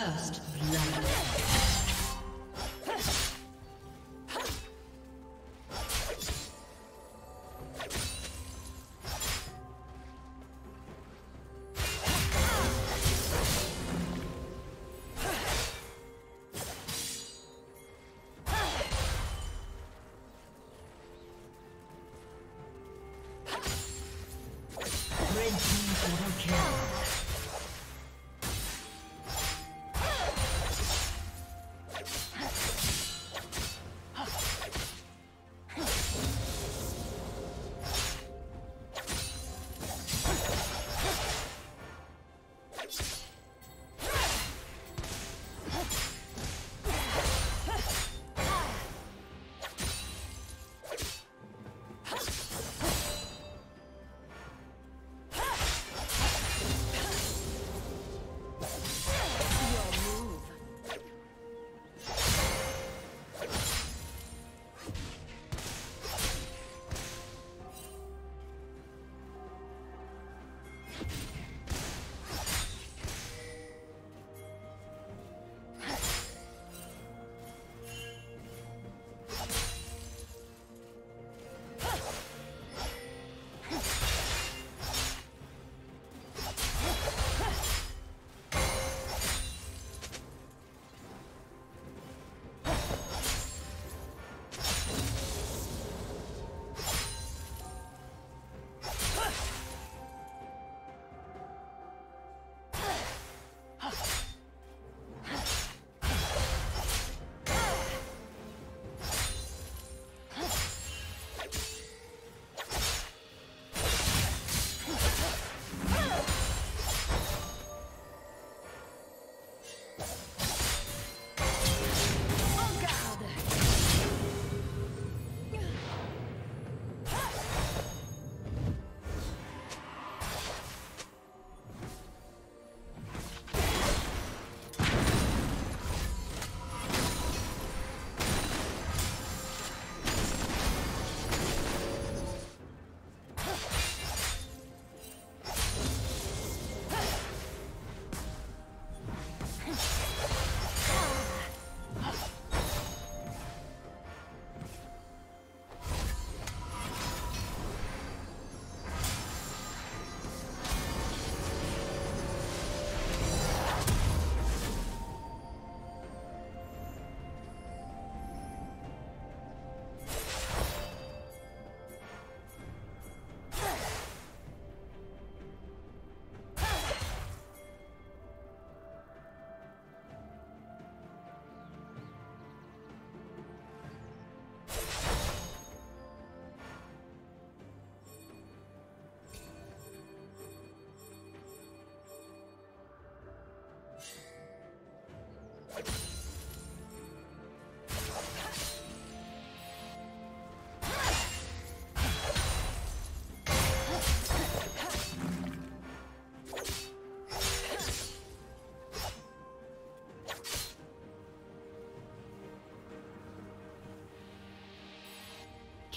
First blood.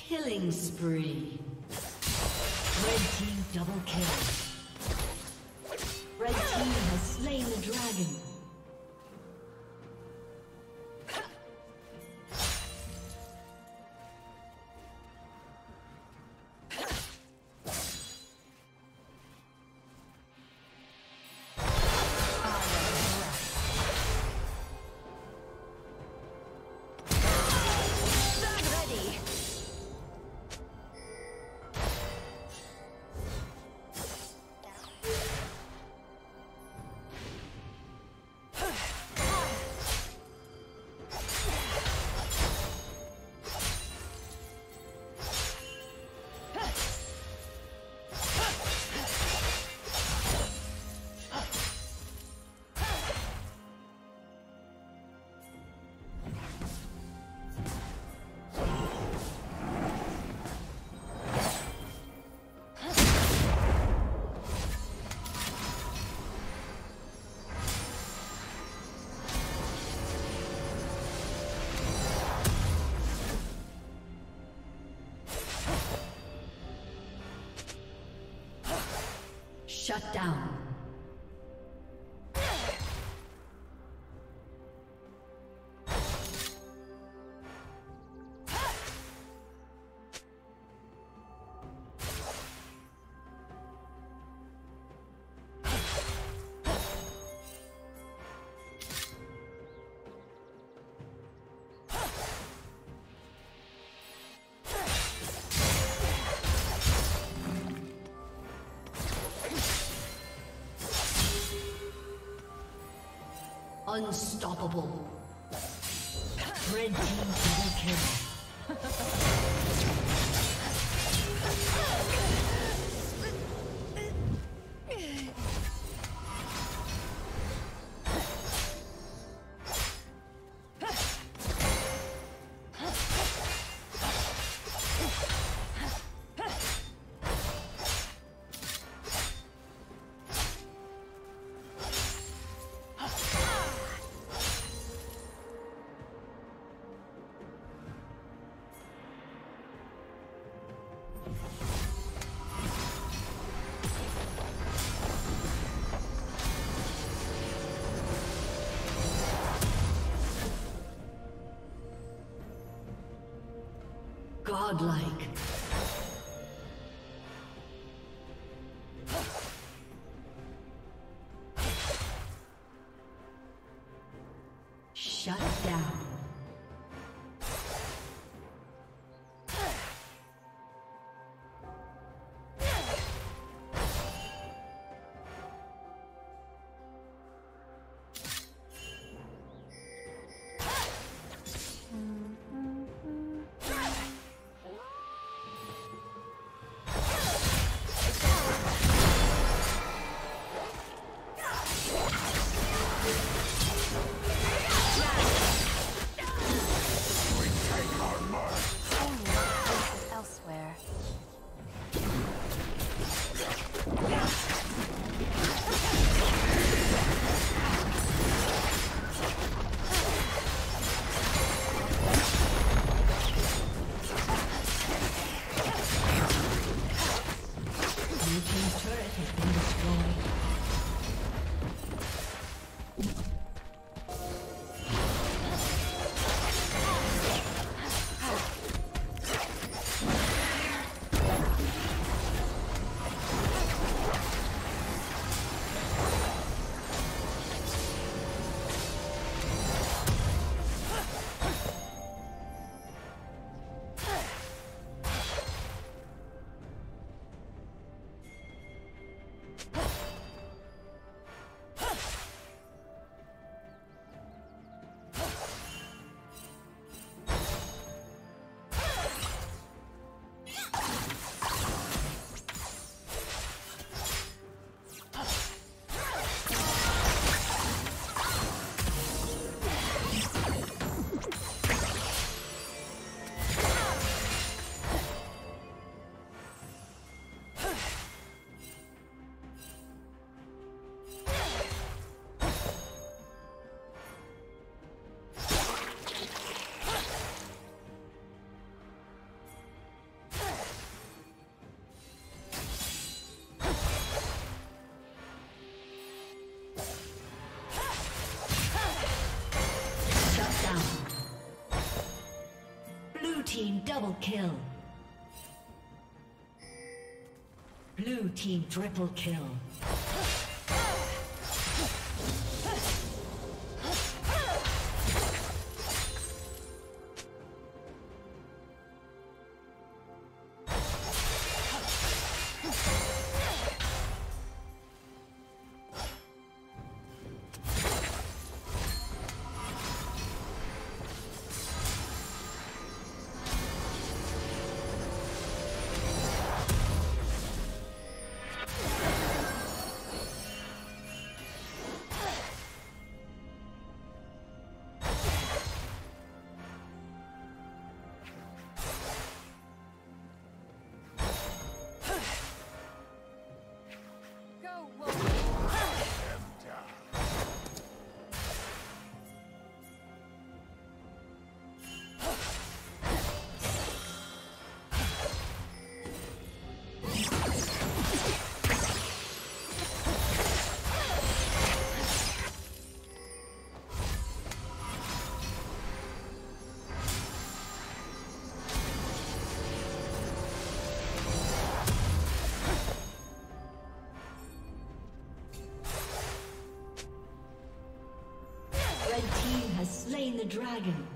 Killing spree. Red team double kill. Red team has slain the dragon. Shut down. Unstoppable. Red team double kill. Godlike. Shut down. Double kill. Blue team triple kill. Slain the dragon.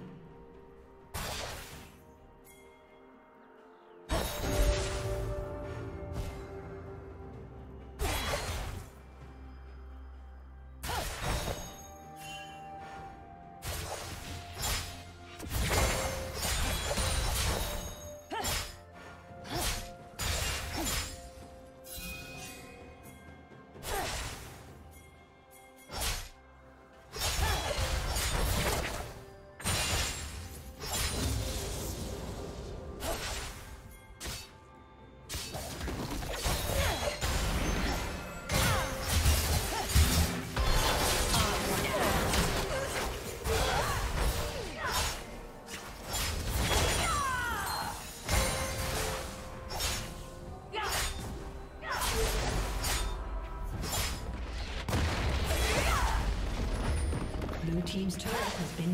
team's turret has been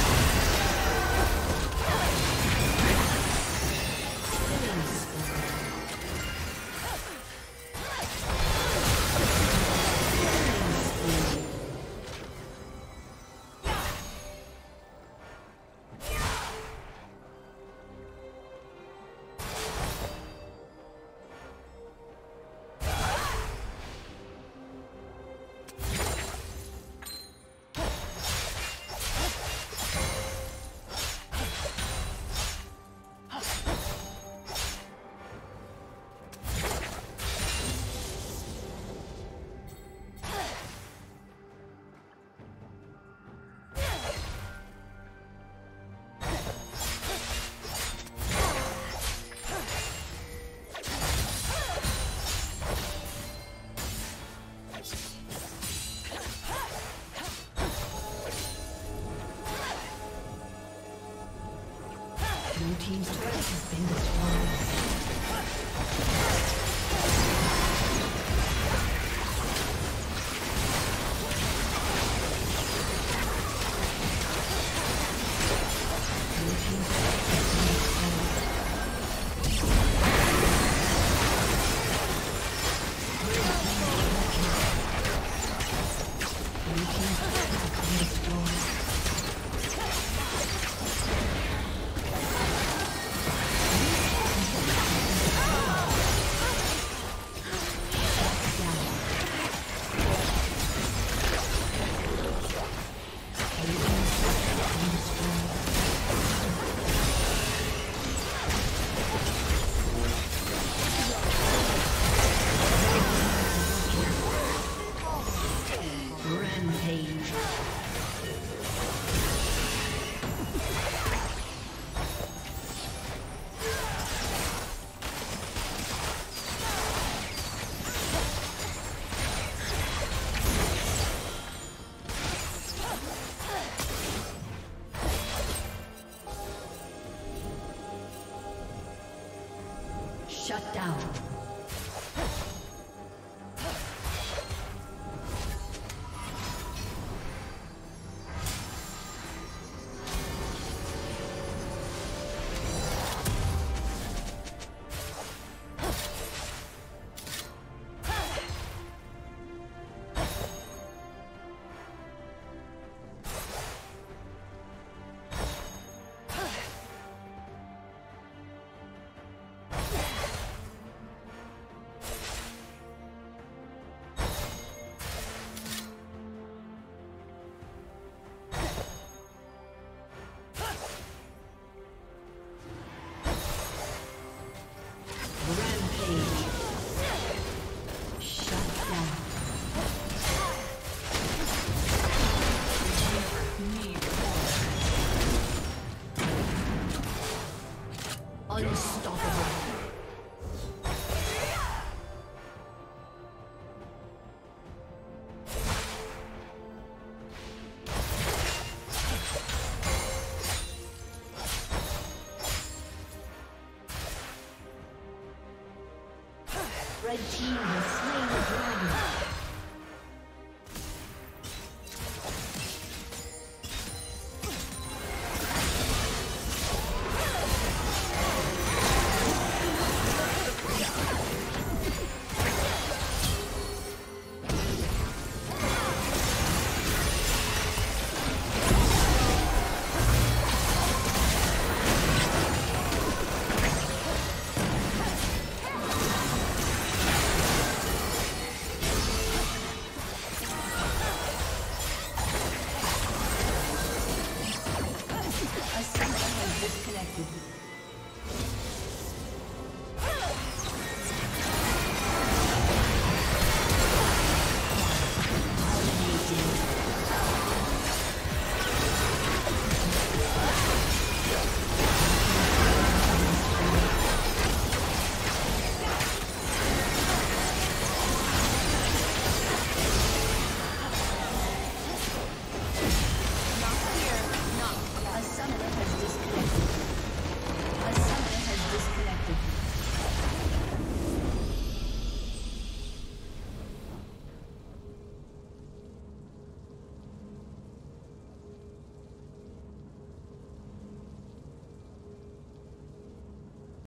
Blue team's turret has been destroyed. Blue team's turret has been destroyed. Blue team's turret has been destroyed. Shut down. Red team has slain the dragon.